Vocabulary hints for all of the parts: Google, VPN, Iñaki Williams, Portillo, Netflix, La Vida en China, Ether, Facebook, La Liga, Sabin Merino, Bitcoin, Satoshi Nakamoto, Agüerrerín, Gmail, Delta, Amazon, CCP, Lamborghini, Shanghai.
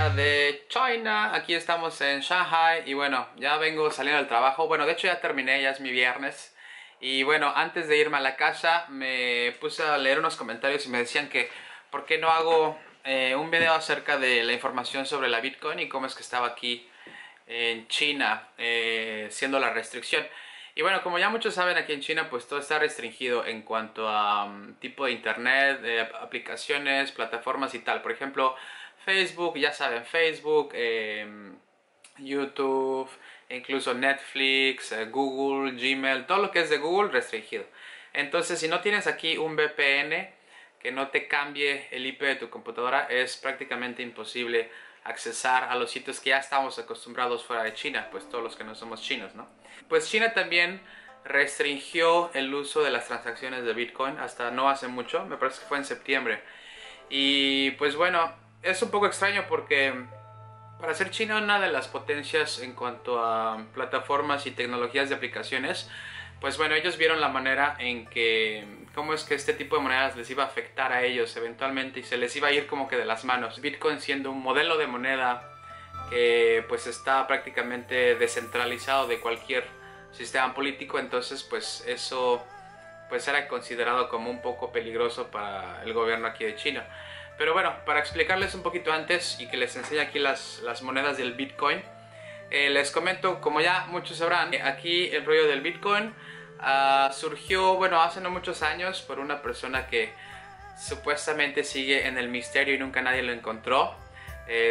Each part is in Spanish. La Vida en China de China. Aquí estamos en Shanghai y bueno, ya vengo saliendo del trabajo. Bueno, de hecho ya terminé, ya es mi viernes. Y bueno, antes de irme a la casa me puse a leer unos comentarios y me decían que ¿por qué no hago un video acerca de la información sobre la Bitcoin y cómo es que estaba aquí en China siendo la restricción? Y bueno, como ya muchos saben, aquí en China pues todo está restringido en cuanto a tipo de internet, aplicaciones, plataformas y tal. Por ejemplo, Facebook, ya saben, Facebook, YouTube, incluso Netflix, Google, Gmail, todo lo que es de Google restringido. Entonces, si no tienes aquí un VPN que no te cambie el IP de tu computadora, es prácticamente imposible accesar a los sitios que ya estamos acostumbrados fuera de China, pues todos los que no somos chinos, ¿no? Pues China también restringió el uso de las transacciones de Bitcoin hasta no hace mucho, me parece que fue en septiembre. Y pues bueno, es un poco extraño porque para ser China una de las potencias en cuanto a plataformas y tecnologías de aplicaciones, pues bueno, ellos vieron la manera en que, cómo es que este tipo de monedas les iba a afectar a ellos eventualmente y se les iba a ir como que de las manos. Bitcoin siendo un modelo de moneda que pues está prácticamente descentralizado de cualquier sistema político, entonces pues eso pues era considerado como un poco peligroso para el gobierno aquí de China. Pero bueno, para explicarles un poquito antes y que les enseñe aquí las monedas del Bitcoin, les comento, como ya muchos sabrán, aquí el rollo del Bitcoin surgió, bueno, hace no muchos años por una persona que supuestamente sigue en el misterio y nunca nadie lo encontró.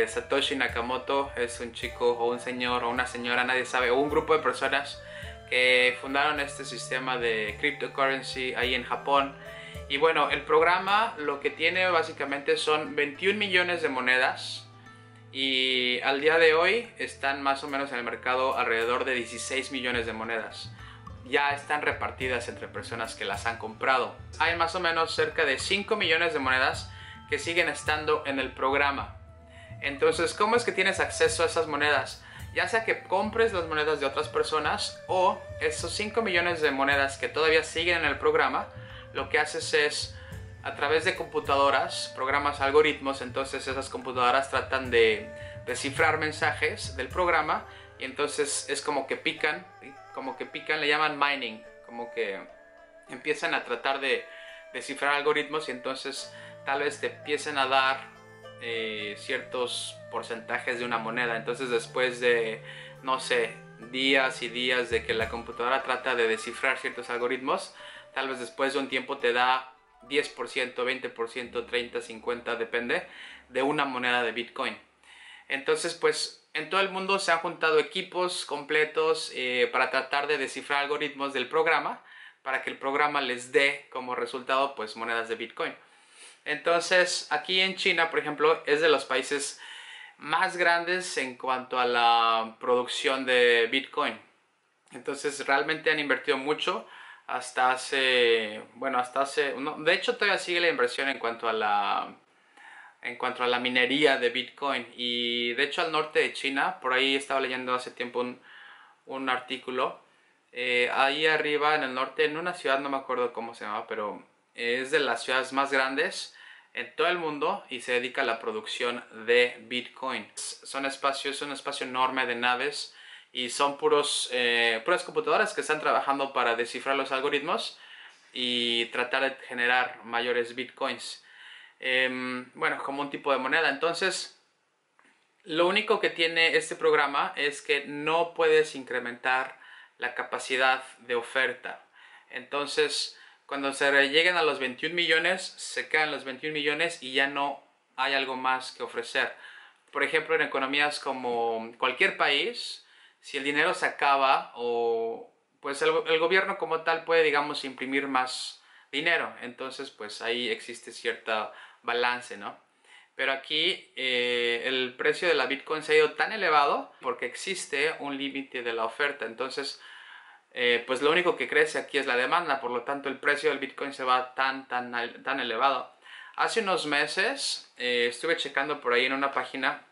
Satoshi Nakamoto es un chico o un señor o una señora, nadie sabe, o un grupo de personas que fundaron este sistema de cryptocurrency ahí en Japón. Y bueno, el programa lo que tiene básicamente son 21 millones de monedas. Y al día de hoy están más o menos en el mercado alrededor de 16 millones de monedas. Ya están repartidas entre personas que las han comprado. Hay más o menos cerca de 5 millones de monedas que siguen estando en el programa. Entonces, ¿cómo es que tienes acceso a esas monedas? Ya sea que compres las monedas de otras personas o esos 5 millones de monedas que todavía siguen en el programa, lo que haces es, a través de computadoras, programas algoritmos, entonces esas computadoras tratan de descifrar mensajes del programa y entonces es como que pican, le llaman mining, como que empiezan a tratar de descifrar algoritmos y entonces tal vez te empiecen a dar ciertos porcentajes de una moneda. Entonces después de, no sé, días y días de que la computadora trata de descifrar ciertos algoritmos, tal vez después de un tiempo te da 10%, 20%, 30%, 50%, depende, de una moneda de Bitcoin. Entonces, pues, en todo el mundo se han juntado equipos completos para tratar de descifrar algoritmos del programa, para que el programa les dé como resultado, pues, monedas de Bitcoin. Entonces, aquí en China, por ejemplo, es de los países más grandes en cuanto a la producción de Bitcoin. Entonces, realmente han invertido mucho. De hecho todavía sigue la inversión en cuanto a la minería de Bitcoin. Y de hecho al norte de China, por ahí estaba leyendo hace tiempo un artículo, ahí arriba en el norte, en una ciudad, no me acuerdo cómo se llama, pero es de las ciudades más grandes en todo el mundo y se dedica a la producción de Bitcoin. Es un espacio enorme de naves. Y son puras computadoras que están trabajando para descifrar los algoritmos y tratar de generar mayores bitcoins. Bueno, como un tipo de moneda. Entonces, lo único que tiene este programa es que no puedes incrementar la capacidad de oferta. Entonces, cuando se lleguen a los 21 millones, se quedan los 21 millones y ya no hay algo más que ofrecer. Por ejemplo, en economías como cualquier país, si el dinero se acaba, o pues el gobierno como tal puede, digamos, imprimir más dinero. Entonces, pues ahí existe cierta balance, ¿no? Pero aquí el precio de la Bitcoin se ha ido tan elevado porque existe un límite de la oferta. Entonces, pues lo único que crece aquí es la demanda. Por lo tanto, el precio del Bitcoin se va tan elevado. Hace unos meses estuve checando por ahí en una página.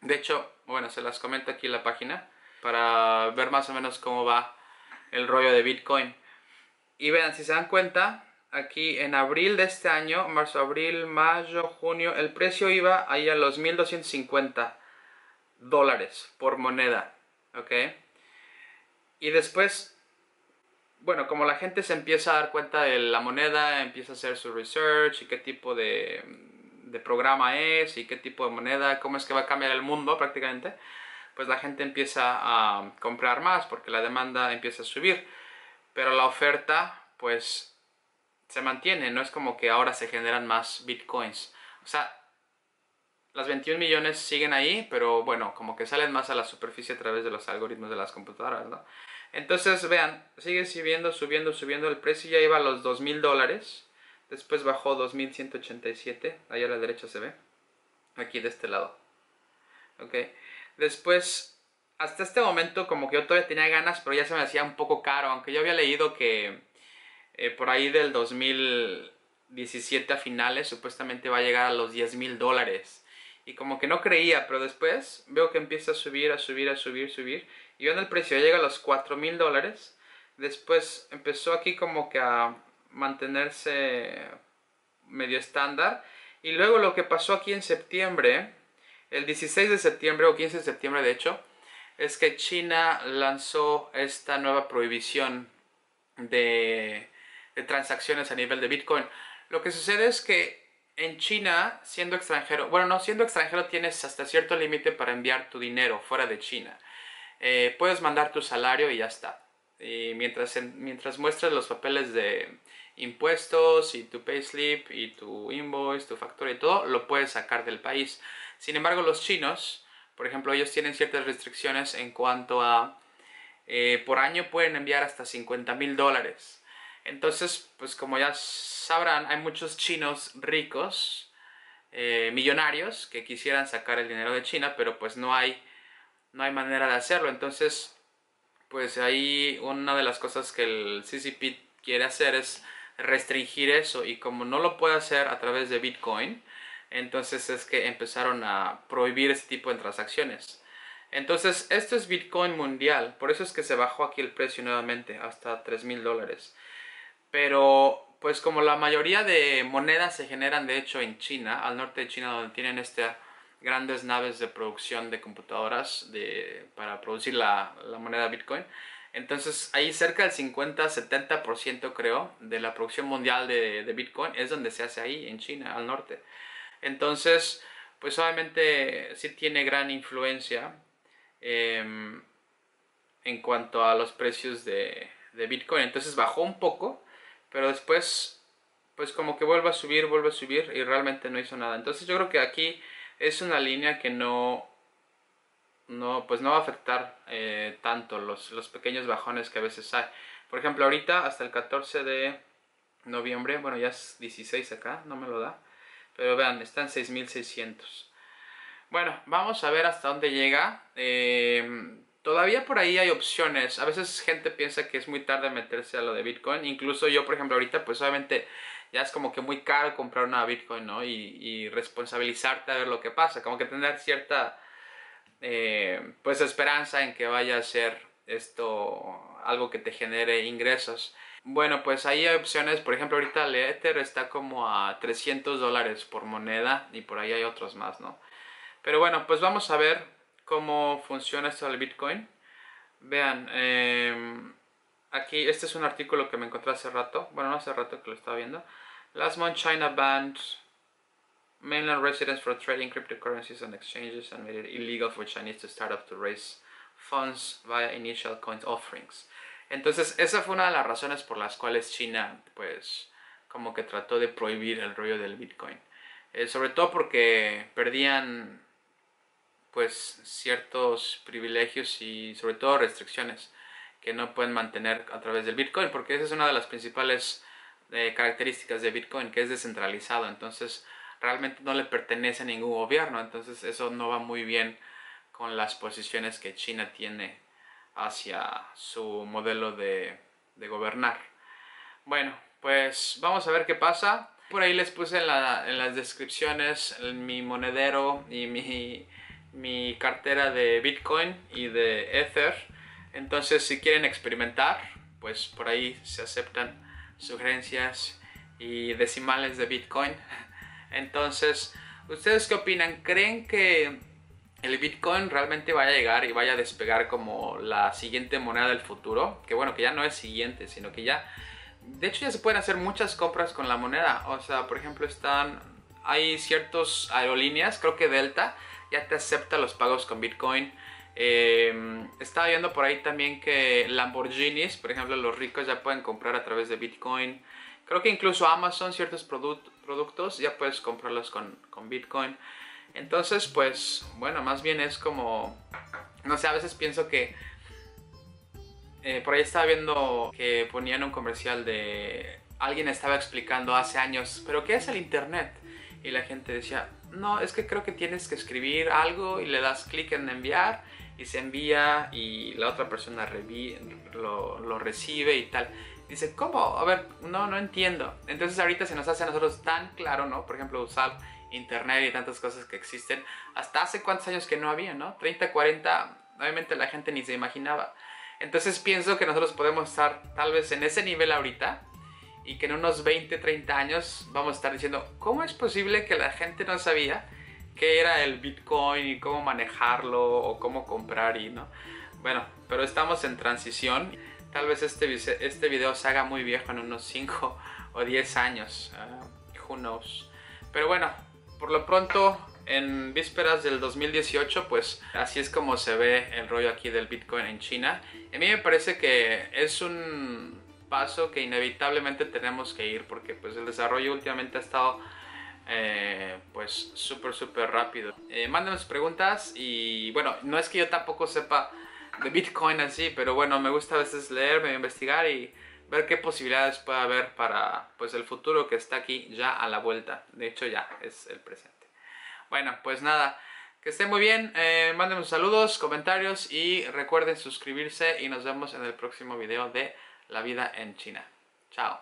De hecho, bueno, se las comento aquí la página, para ver más o menos cómo va el rollo de Bitcoin. Y vean, si se dan cuenta, aquí en abril de este año, marzo, abril, mayo, junio, el precio iba ahí a los 1250. dólares por moneda, ¿ok? Y después, bueno, como la gente se empieza a dar cuenta de la moneda, empieza a hacer su research y qué tipo de programa es y qué tipo de moneda, cómo es que va a cambiar el mundo prácticamente, pues la gente empieza a comprar más porque la demanda empieza a subir, pero la oferta pues se mantiene, no es como que ahora se generan más bitcoins, o sea, las 21 millones siguen ahí, pero bueno, como que salen más a la superficie a través de los algoritmos de las computadoras, ¿no? Entonces, vean, sigue subiendo, subiendo, subiendo. El precio ya iba a los $2,000. Después bajó 2,187. Allá a la derecha se ve. Aquí de este lado. Ok. Después, hasta este momento, como que yo todavía tenía ganas, pero ya se me hacía un poco caro. Aunque yo había leído que por ahí del 2017 a finales, supuestamente va a llegar a los $10,000. Y como que no creía, pero después veo que empieza a subir, a subir, a subir, subir. Y vean el precio, llega a los $4,000. Después empezó aquí como que a mantenerse medio estándar. Y luego lo que pasó aquí en septiembre, el 16 de septiembre o 15 de septiembre de hecho, es que China lanzó esta nueva prohibición de transacciones a nivel de Bitcoin. Lo que sucede es que en China, siendo extranjero, bueno, no siendo extranjero, tienes hasta cierto límite para enviar tu dinero fuera de China. Puedes mandar tu salario y ya está. Y mientras muestres los papeles de impuestos y tu payslip y tu invoice, tu factura y todo, lo puedes sacar del país. Sin embargo, los chinos, por ejemplo, ellos tienen ciertas restricciones en cuanto a por año pueden enviar hasta $50,000. Entonces, pues como ya sabrán, hay muchos chinos ricos, millonarios, que quisieran sacar el dinero de China, pero pues no hay manera de hacerlo. Entonces, pues ahí una de las cosas que el CCP quiere hacer es restringir eso, y como no lo puede hacer a través de Bitcoin, entonces es que empezaron a prohibir este tipo de transacciones. Entonces, esto es Bitcoin mundial, por eso es que se bajó aquí el precio nuevamente hasta $3,000. Pero pues como la mayoría de monedas se generan de hecho en China, al norte de China, donde tienen estas grandes naves de producción de computadoras para producir la moneda Bitcoin, entonces ahí cerca del 50-70% creo de la producción mundial de Bitcoin es donde se hace ahí en China, al norte. Entonces pues obviamente sí tiene gran influencia en cuanto a los precios de Bitcoin. Entonces bajó un poco, pero después pues como que vuelve a subir y realmente no hizo nada. Entonces yo creo que aquí es una línea que pues no va a afectar tanto los pequeños bajones que a veces hay. Por ejemplo, ahorita hasta el 14 de noviembre, bueno ya es 16 acá, no me lo da, pero vean, está en 6,600. Bueno, vamos a ver hasta dónde llega. Todavía por ahí hay opciones. A veces gente piensa que es muy tarde meterse a lo de Bitcoin. Incluso yo, por ejemplo, ahorita pues obviamente ya es como que muy caro comprar una Bitcoin, ¿no? Y responsabilizarte a ver lo que pasa. Como que tener cierta pues esperanza en que vaya a ser esto algo que te genere ingresos. Bueno, pues ahí hay opciones. Por ejemplo, ahorita el Ether está como a $300 por moneda. Y por ahí hay otros más, ¿no? Pero bueno, pues vamos a ver cómo funciona esto del Bitcoin. Vean, aquí este es un artículo que me encontré hace rato, bueno, no hace rato que lo estaba viendo. Last month China banned mainland residents for trading cryptocurrencies on exchanges and made it illegal for Chinese to start up to raise funds via initial coin offerings. Entonces esa fue una de las razones por las cuales China pues como que trató de prohibir el rollo del Bitcoin, sobre todo porque perdían pues ciertos privilegios y sobre todo restricciones que no pueden mantener a través del Bitcoin, porque esa es una de las principales características de Bitcoin, que es descentralizado. Entonces realmente no le pertenece a ningún gobierno, entonces eso no va muy bien con las posiciones que China tiene hacia su modelo de gobernar. Bueno, pues vamos a ver qué pasa. Por ahí les puse en las descripciones mi monedero y mi cartera de Bitcoin y de Ether. Entonces si quieren experimentar, pues por ahí se aceptan sugerencias y decimales de Bitcoin. Entonces, ¿ustedes qué opinan? ¿Creen que el Bitcoin realmente vaya a llegar y vaya a despegar como la siguiente moneda del futuro, que bueno, que ya no es siguiente, sino que ya, de hecho ya se pueden hacer muchas compras con la moneda. O sea, por ejemplo, hay ciertas aerolíneas, creo que Delta ya te acepta los pagos con Bitcoin. Estaba viendo por ahí también que Lamborghinis, por ejemplo, los ricos ya pueden comprar a través de Bitcoin. Creo que incluso Amazon, ciertos productos ya puedes comprarlos con Bitcoin. Entonces, pues, bueno, más bien es como, no sé, a veces pienso que por ahí estaba viendo que ponían un comercial de alguien estaba explicando hace años, pero ¿qué es el internet? Y la gente decía, no, es que creo que tienes que escribir algo y le das clic en enviar y se envía y la otra persona lo recibe y tal. Dice, ¿cómo? A ver, no entiendo. Entonces ahorita se nos hace a nosotros tan claro, ¿no? Por ejemplo, usar internet y tantas cosas que existen. Hasta hace cuántos años que no había, ¿no? 30, 40, obviamente la gente ni se imaginaba. Entonces pienso que nosotros podemos estar tal vez en ese nivel ahorita, y que en unos 20, 30 años vamos a estar diciendo, ¿cómo es posible que la gente no sabía qué era el Bitcoin y cómo manejarlo o cómo comprar y no? Bueno, pero estamos en transición. Tal vez este video se haga muy viejo en unos 5 o 10 años. Who knows. Pero bueno, por lo pronto, en vísperas del 2018, pues así es como se ve el rollo aquí del Bitcoin en China. A mí me parece que es un paso que inevitablemente tenemos que ir, porque pues el desarrollo últimamente ha estado pues súper rápido. Mándenme sus preguntas y bueno, no es que yo tampoco sepa de Bitcoin así, pero bueno, me gusta a veces leerme, investigar y ver qué posibilidades puede haber para pues el futuro que está aquí ya a la vuelta. De hecho ya es el presente. Bueno, pues nada, que estén muy bien, mándenme sus saludos, comentarios y recuerden suscribirse y nos vemos en el próximo video de La Vida en China. Chao.